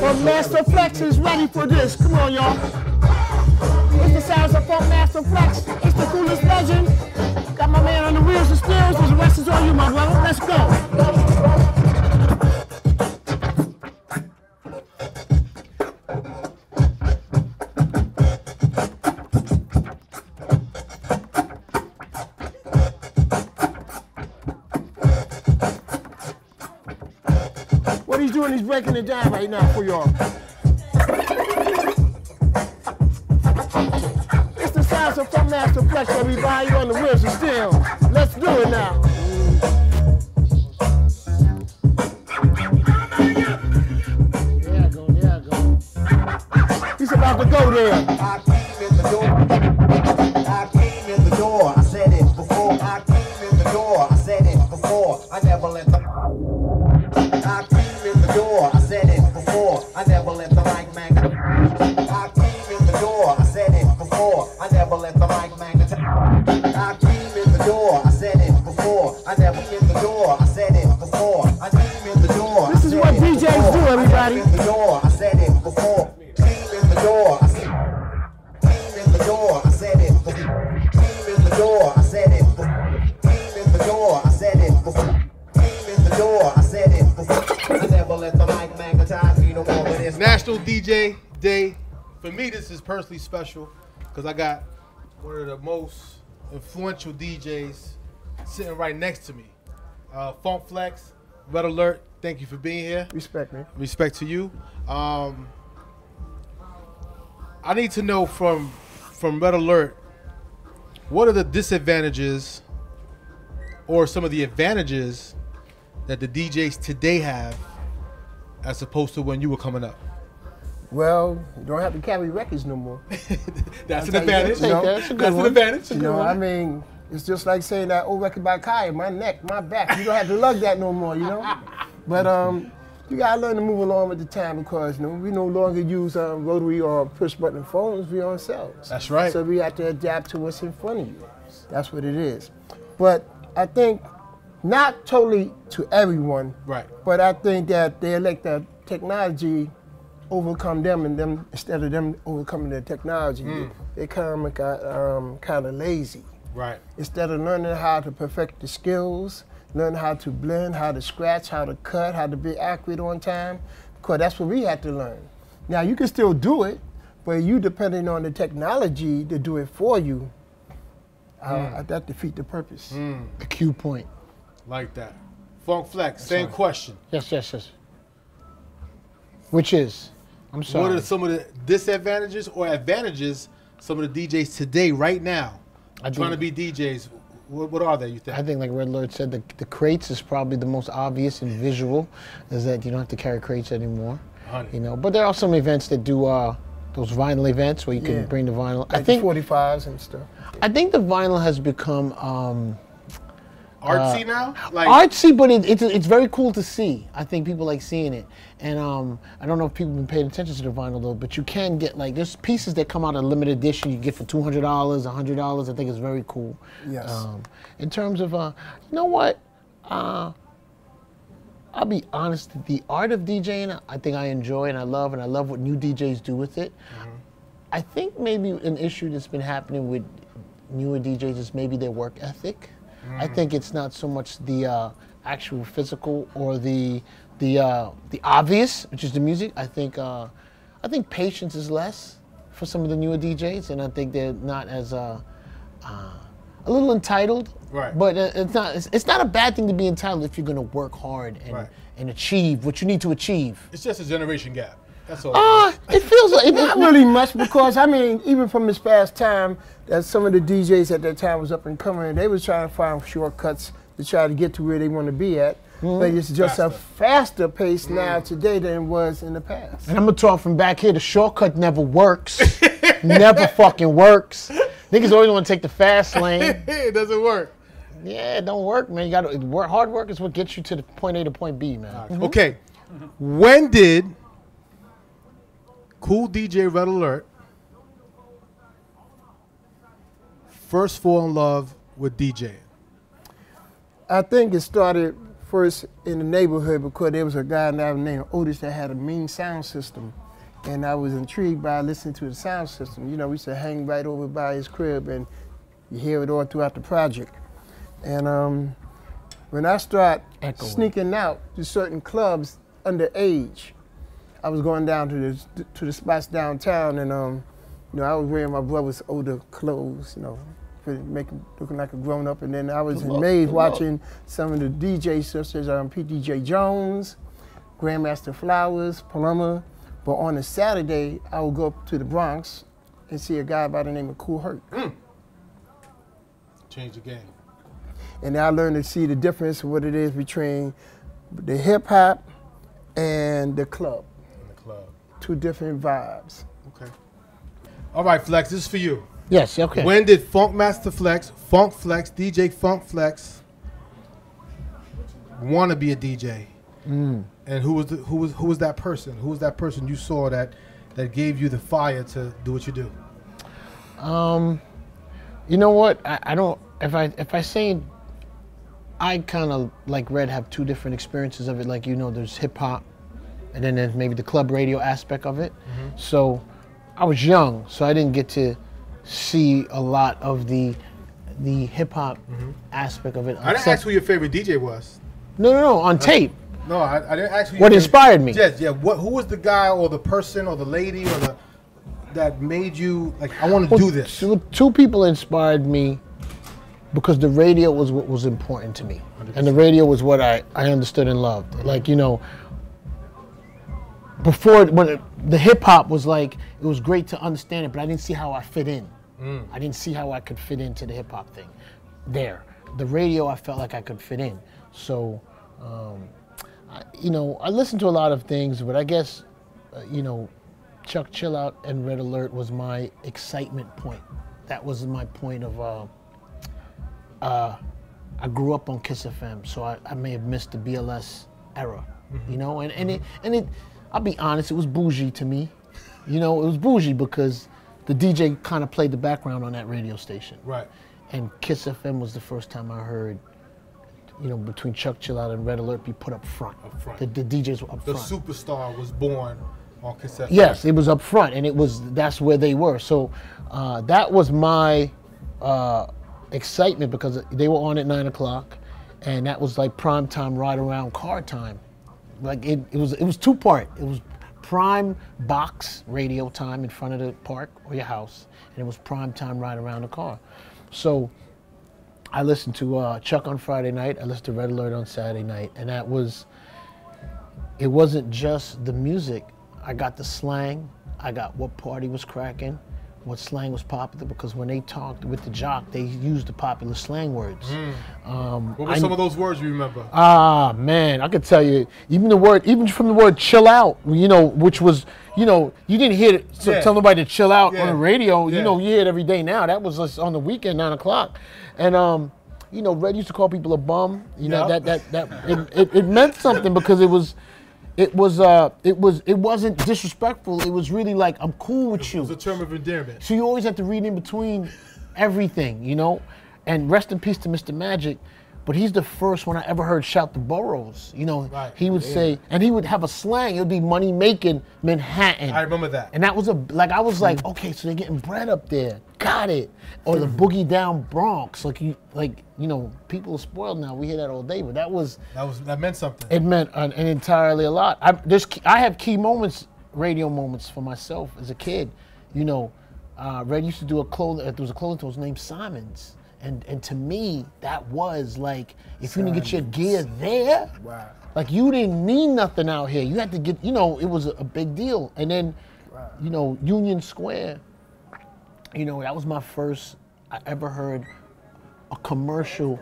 Funkmaster Flex is ready for this. Come on, y'all. It's the sounds of Funkmaster Flex. It's the coolest legend. Got my man on the wheels and steers. The rest is on you, my brother. Let's go. He's breaking it down right now for y'all. It's the sounds of Funkmaster Flex, everybody on the wheels and still. Let's do it now. There I go, there I go. He's about to go there. I came in the door. I came in the door. I said it before. I came in the door. I said it before. I never let the... I came in the door, I said it before, I never let the mic man. I came in the door, I said it before, I never let the mic man. I came in the door, I said it before, I never in the door, I said it before, I came in the door. This is what DJs do, everybody. I came in the door, I said it before, came in the door, I said came in the door, I said it before, came in the door, I said it before, came in the door, I said it before. I said it before. I never let the mic magnetize me no more. It's National DJ Day. For me, this is personally special because I got one of the most influential DJs sitting right next to me. Funk Flex, Red Alert, thank you for being here. Respect, man. Respect to you. I need to know from Red Alert, what are the disadvantages or some of the advantages that the DJs today have as opposed to when you were coming up? Well, you don't have to carry records no more. That's an advantage. You know, that's an advantage. You know, I mean, it's just like saying that old record by Kai, my neck, my back. You don't have to lug that no more, you know? But you gotta learn to move along with the time because you know, we no longer use rotary or push button phones, we on cells. That's right. So we have to adapt to what's in front of you. That's what it is. But I think not totally to everyone, right? But I think that they let the technology overcome them, and them instead of them overcoming the technology, they got kind of lazy, right? Instead of learning how to perfect the skills, learn how to blend, how to scratch, how to cut, how to be accurate on time, because that's what we had to learn. Now you can still do it, but you depending on the technology to do it for you. That defeats the purpose. The cue point. Like that. Funk Flex, same question. Yes. Which is, I'm sorry. What are some of the disadvantages or advantages some of the DJs today, right now, trying to be DJs? What are they, you think? I think, like Red Alert said, the crates is probably the most obvious and visual, is that you don't have to carry crates anymore. 100. You know, but there are some events that do those vinyl events where you can bring the vinyl. Like I think 45s and stuff. I think the vinyl has become artsy now? Like artsy, but it's very cool to see. I think people like seeing it. And I don't know if people have been paying attention to the vinyl though, but you can get like, there's pieces that come out of limited edition you get for $200, $100. I think it's very cool. Yes. In terms of, you know what? I'll be honest, the art of DJing, I think I enjoy and I love what new DJs do with it. Mm-hmm. I think maybe an issue that's been happening with newer DJs is maybe their work ethic. I think it's not so much the actual physical or the obvious, which is the music. I think patience is less for some of the newer DJs, and I think they're not as a little entitled. Right. But it's not a bad thing to be entitled if you're going to work hard and achieve what you need to achieve. It's just a generation gap. That's all. It feels like not really much because I mean, even from this past time, that some of the DJs at that time was up and coming, and they was trying to find shortcuts to try to get to where they want to be at. But it's just faster. A faster pace now today than it was in the past. And I'm gonna talk from back here. The shortcut never works. Never fucking works. Niggas always want to take the fast lane. It doesn't work. Yeah, it don't work, man. You got to work. Hard work is what gets you to the point A to point B, man. Okay, when did Kool DJ Red Alert first fall in love with DJing? I think it started first in the neighborhood because there was a guy named Otis that had a mean sound system. And I was intrigued by listening to the sound system. You know, we used to hang right over by his crib and you hear it all throughout the project. And when I started sneaking out to certain clubs underage, I was going down to the spots downtown, and you know, I was wearing my brother's older clothes, you know, looking like a grown up. And then I was amazed watching some of the DJs such as P.D.J. Jones, Grandmaster Flowers, Paloma. But on a Saturday, I would go up to the Bronx and see a guy by the name of Kool Herc. Change the game. And I learned to see the difference of what it is between the hip hop and the club. And the club. Two different vibes. Okay. All right, Flex, this is for you. Yes, okay. When did Funkmaster Flex, Funk Flex, DJ Funk Flex want to be a DJ? And who was that person? Who was that person you saw that gave you the fire to do what you do? You know what? I don't. If I say, I kind of like Red have two different experiences of it. Like, you know, there's hip hop, and then there's maybe the club radio aspect of it. So I was young, so I didn't get to see a lot of the hip hop aspect of it. I didn't ask who your favorite DJ was. No, on tape. No, I didn't ask you. What inspired me? Yes, yeah. Who was the guy or the person or the lady or that made you like, I want to do this? Two people inspired me because the radio was what was important to me, 100%. And the radio was what I understood and loved. Like, you know, before the hip hop was like, it was great to understand it, but I didn't see how I fit in. I didn't see how I could fit into the hip hop thing. The radio, I felt like I could fit in. So. You know, I listened to a lot of things, but I guess, you know, Chuck Chillout and Red Alert was my excitement point. That was my point of, I grew up on Kiss FM, so I may have missed the BLS era, you know, and I'll be honest, it was bougie to me. You know, it was bougie because the DJ kind of played the background on that radio station. Right. And Kiss FM was the first time I heard, you know, between Chuck Chillout and Red Alert be put up front. Up front. The DJs were up front. The superstar was born on cassette. Yes, it was up front, and it was, that's where they were. So that was my excitement because they were on at 9 o'clock, and that was like prime time, right around car time. Like it was two part. It was prime box radio time in front of the park or your house, and it was prime time right around the car. So I listened to Chuck on Friday night, I listened to Red Alert on Saturday night, and that was, it wasn't just the music. I got the slang, I got what party was cracking, what slang was popular, because when they talked with the jock, they used the popular slang words. What were some of those words you remember? Ah, man, I could tell you, even from the word chill out, you know, which was, you know, you didn't hear it, so tell nobody to chill out on the radio, you know, you hear it every day now. That was just on the weekend, 9 o'clock. And, you know, Red used to call people a bum. You know, that it meant something because it wasn't disrespectful. It was really like, I'm cool with you. It was a term of endearment. So you always have to read in between everything, you know? And rest in peace to Mr. Magic, but he's the first one I ever heard shout the boroughs. You know, he would say, and he would have a slang. It would be money making Manhattan. I remember that. And that was I was like, okay, so they're getting bread up there. Got it. Or the Boogie Down Bronx. You know, people are spoiled now. We hear that all day, but that meant something. It meant an entirely a lot. I have key moments, radio moments for myself as a kid. You know, Red used to do there was a clothing store named Simon's. And to me, that was like, if you didn't get your gear there, like you didn't mean nothing out here. You had to get, you know, it was a big deal. And then, you know, Union Square, you know, that was my first I ever heard a commercial,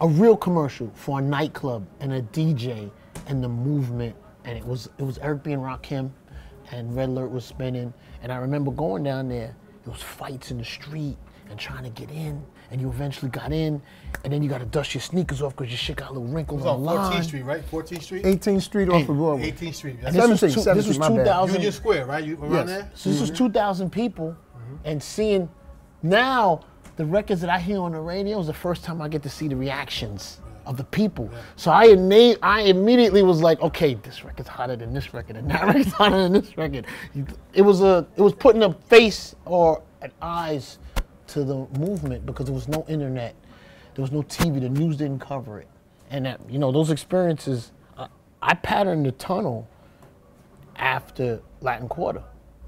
a real commercial for a nightclub and a DJ and the movement. And it was Eric B and Rakim, and Red Alert was spinning. And I remember going down there, there was fights in the street and trying to get in, and you eventually got in, and then you got to dust your sneakers off because your shit got a little wrinkles on the line. 14th Street, right? 14th Street? 18th Street off of Broadway. 18th Street. That's 17th. This was 2000. Union Square, right? You around there? So this was 2,000 people, and seeing now the records that I hear on the radio is the first time I get to see the reactions. of the people. Yeah. So I immediately was like, okay, this record's hotter than this record, and that record's hotter than this record. It was putting a face or an eyes to the movement, because there was no internet, there was no TV, the news didn't cover it, and that, you know, those experiences. I patterned the tunnel after Latin Quarter.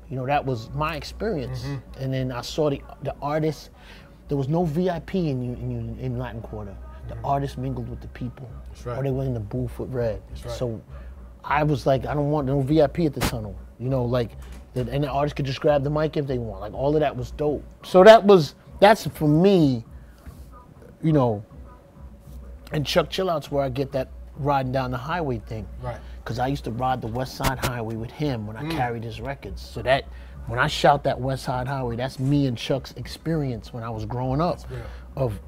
You know, that was my experience. Mm-hmm. And then I saw the artists. There was no VIP in Latin Quarter. The artists mingled with the people. That's right. Or they were in the booth with Red. That's right. So I was like, I don't want no VIP at the tunnel. You know, like, and the artists could just grab the mic if they want. Like, all of that was dope. So that's for me, you know, and Chuck Chillout's where I get that riding down the highway thing. Right. Because I used to ride the West Side Highway with him when I carried his records. So that, when I shout that West Side Highway, that's me and Chuck's experience when I was growing up of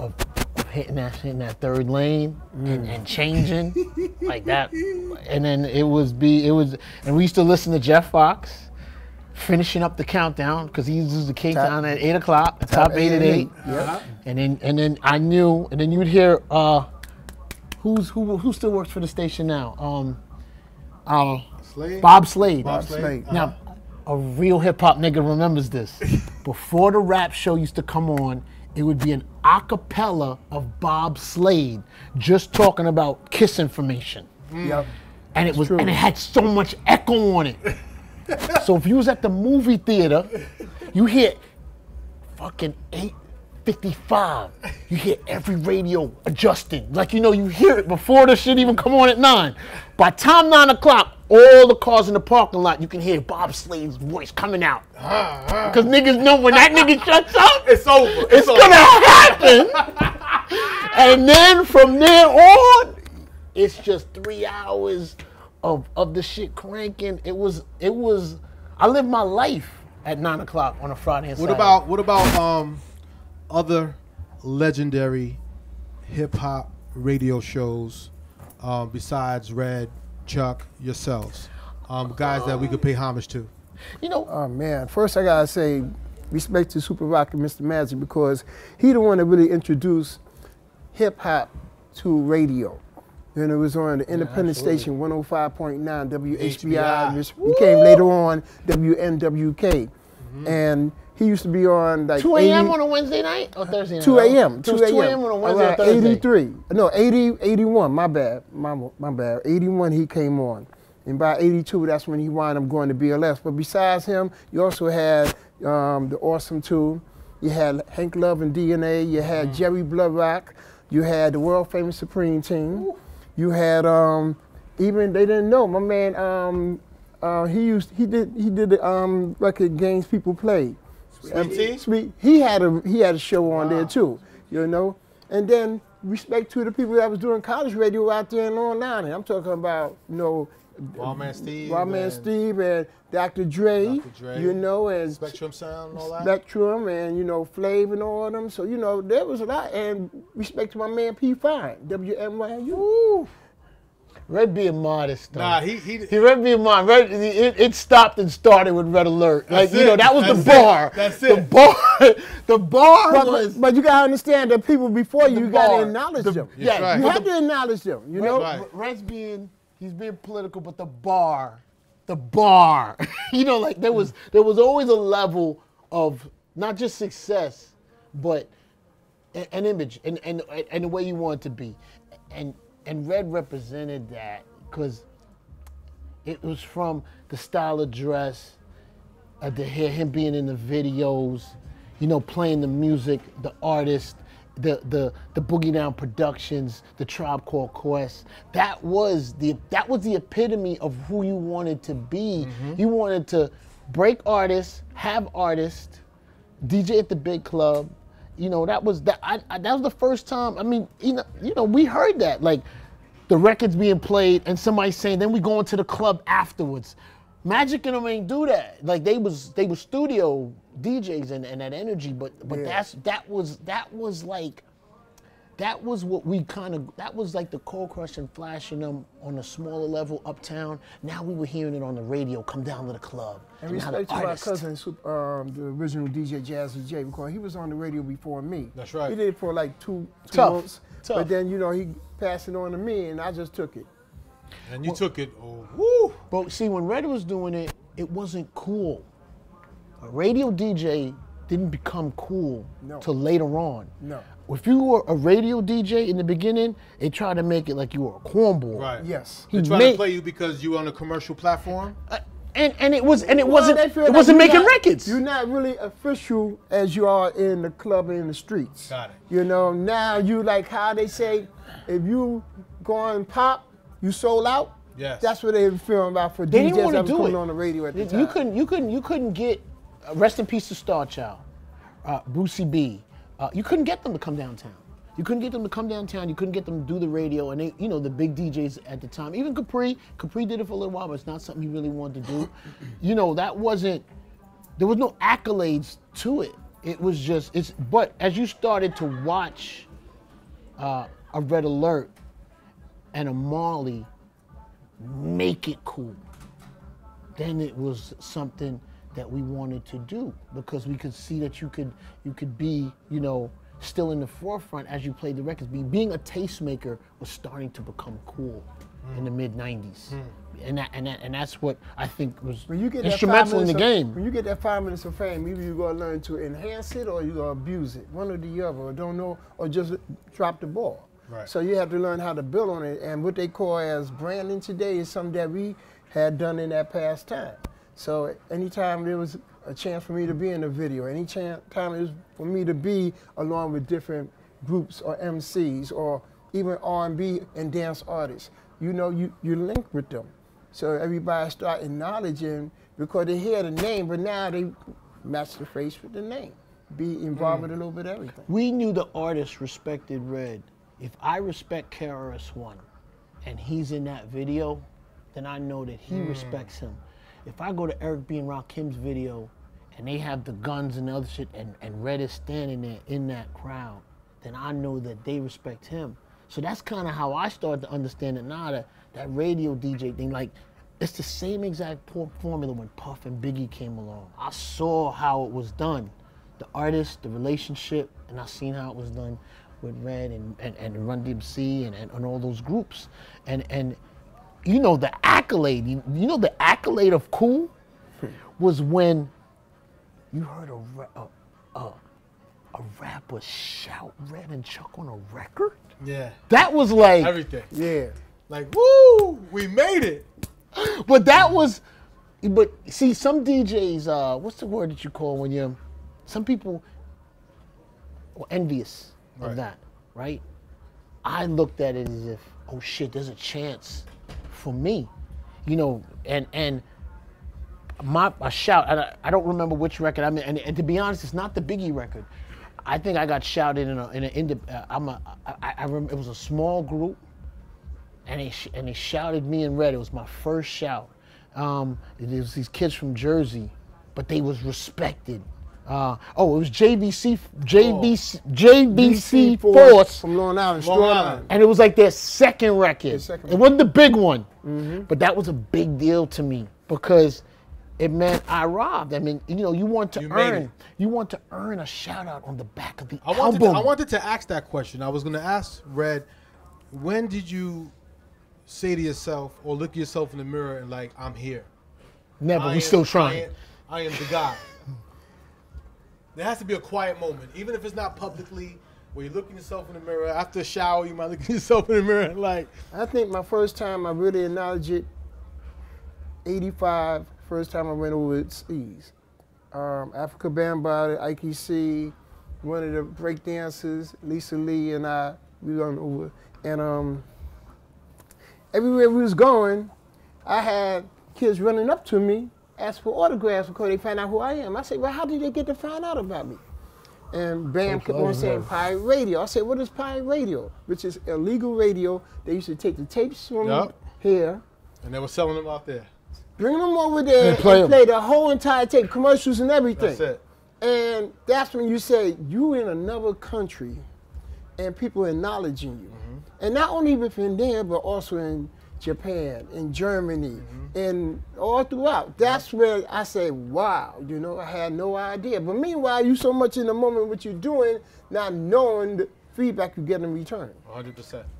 hitting that third lane and changing like that. And then and we used to listen to Jeff Fox finishing up the countdown, because he uses the countdown at 8 o'clock, top eight at eight. Yeah. And then I knew, and then you would hear who still works for the station now? Slade? Bob Slade. Bob Slade. Now, a real hip hop nigga remembers this. Before the rap show used to come on, it would be an acapella of Bob Slade just talking about Kiss information. Yep. And it had so much echo on it. So if you was at the movie theater, you hear fucking 8:55. You hear every radio adjusting. Like, you know, you hear it before the shit even come on at 9. By time 9 o'clock, all the cars in the parking lot, you can hear Bob Slade's voice coming out. Because niggas know when that nigga shuts up, it's over. It's gonna happen. And then from there on, it's just 3 hours of the shit cranking. It was I lived my life at 9 o'clock on a Friday and Saturday. What about other legendary hip hop radio shows besides Red, Chuck, yourselves, guys that we could pay homage to? You know, oh man, first I gotta say respect to Super Rock and Mr. Magic, because he the one that really introduced hip hop to radio. And it was on the independent station 105.9 WHBI, which became later on WNWK. Mm-hmm. And he used to be on like 2 a.m. on a Wednesday night or Thursday night? 2 a.m. 2 a.m. on a Wednesday or Thursday. 83. No, 80, 81. My bad. My bad. 81 he came on. And by 82, that's when he wound up going to BLS. But besides him, you also had the Awesome 2. You had Hank Love and DNA. You had Jerry Blood Rock. You had the world famous Supreme Team. You had even, they didn't know, my man, he did the record Games People Played. Sweet. He had a show on there too, you know. And then respect to the people that was doing college radio out there in Long Island. I'm talking about, you know, Wildman Steve and Dr. Dre, you know, and Spectrum Sound and all that. Spectrum and, you know, Flav and all of them. So, you know, there was a lot. And respect to my man P5, WNYU. Red being modest, though. Nah, he Red being modest. It stopped and started with Red Alert. Like, you know, that was the bar. That's it. The bar was. But you gotta understand that people before you gotta acknowledge them. Yeah, you have to acknowledge them. You know, Red's being, he's being political, but the bar. You know, like there was always a level of not just success, but an image and the way you want it to be, and Red represented that, because it was from the style of dress, to hear him being in the videos, you know, playing the music, the artist, the Boogie Down Productions, the Tribe Called Quest. That was the epitome of who you wanted to be. Mm-hmm. You wanted to break artists, have artists, DJ at the big club. You know, that was the first time. I mean, you know, we heard that, like the records being played and somebody saying, then we go into the club afterwards. Magic and them ain't do that. Like they was studio DJs and that energy, but that was what we kind of, that was like the Cold Crush and flashing them on a smaller level uptown. Now we were hearing it on the radio, come down to the club. And respect to my cousin, the original DJ Jazzy J, because he was on the radio before me. That's right. He did it for like two months. Tough. But then, you know, he passed it on to me, and I just took it. And you took it, oh, woo! But see, when Red was doing it, it wasn't cool. A radio DJ didn't become cool till later on. No. If you were a radio DJ in the beginning, they tried to make it like you were a cornball. Right. Yes. They tried to play you because you were on a commercial platform. And it wasn't making records. You're not really official as you are in the club and in the streets. Got it. You know, now you like how they say, if you go on pop, you sold out. Yes. That's what they were feeling about for they DJs that were coming on the radio at the time. You couldn't get, rest in peace to Star Child, Brucey B. You couldn't get them to come downtown. You couldn't get them to come downtown. You couldn't get them to do the radio. And they, you know, the big DJs at the time, even Capri did it for a little while, but it's not something he really wanted to do. You know, that wasn't, there was no accolades to it. It was just, it's, but as you started to watch a Red Alert and a Marley make it cool, then it was something that we wanted to do because we could see that you could be, you know, still in the forefront as you played the records. Being a tastemaker was starting to become cool in the mid '90s, and that's what I think was instrumental in the game. When you get that 5 minutes of fame, either you're gonna learn to enhance it or you're gonna abuse it, one or the other, or don't know, or just drop the ball. Right. So you have to learn how to build on it, and what they call as branding today is something that we had done in that past time. So anytime there was a chance for me to be in a video, any time it was for me to be along with different groups or MCs or even R&B and dance artists, you know, you link with them. So everybody start acknowledging because they hear the name, but now they match the face with the name, be involved with a little bit of everything. We knew the artist respected Red. If I respect KRS-One and he's in that video, then I know that he respects him. If I go to Eric B and Rakim's video and they have the guns and the other shit and Red is standing there in that crowd, then I know that they respect him. So that's kind of how I started to understand it now, that radio DJ thing. Like, it's the same exact formula when Puff and Biggie came along. I saw how it was done. The artist, the relationship, and I seen how it was done with Red and Run DMC and all those groups. And you know, the accolade, you know, the accolade of cool was when you heard a rapper shout Red and Chuck on a record? Yeah. That was like everything. Yeah. Like, woo, we made it. But that was, but see, some DJs, what's the word that you call when you're, some people were envious. Right. Of that, right? I looked at it as if, oh shit, there's a chance for me, you know. And my shout, I don't remember which record I mean. And to be honest, it's not the Biggie record. I think I got shouted it was a small group, and they shouted me and Red. It was my first shout. It was these kids from Jersey, but they was respected. It was JVC Force from Long Island, and it was like their second record. It wasn't the big one, but that was a big deal to me because it meant I robbed. I mean, you know, you want to earn a shout out on the back of the album. I wanted to ask that question. I was going to ask Red, when did you say to yourself or look yourself in the mirror and like, I'm here? Never. We still trying. I am the guy. There has to be a quiet moment, even if it's not publicly, where you look at yourself in the mirror. After a shower, you might look at yourself in the mirror and like... I think my first time I really acknowledged it, 85, first time I went over with Steez. Africa Bambaataa, Ike C, one of the breakdancers, Lisa Lee and I, we went over. And everywhere we was going, I had kids running up to me, ask for autographs because they find out who I am. I said, well, how did they get to find out about me? And Bam kept on saying pirate radio. I said, what is pirate radio? Which is illegal radio. They used to take the tapes from here. And they were selling them out there. Bring them over there and play the whole entire tape, commercials and everything. That's it. And that's when you say, you in another country and people acknowledging you. And not only within there, but also in Japan, in Germany, and all throughout. That's where I say, wow, you know, I had no idea. But meanwhile, you so much in the moment what you're doing, not knowing feedback you get in return. 100%.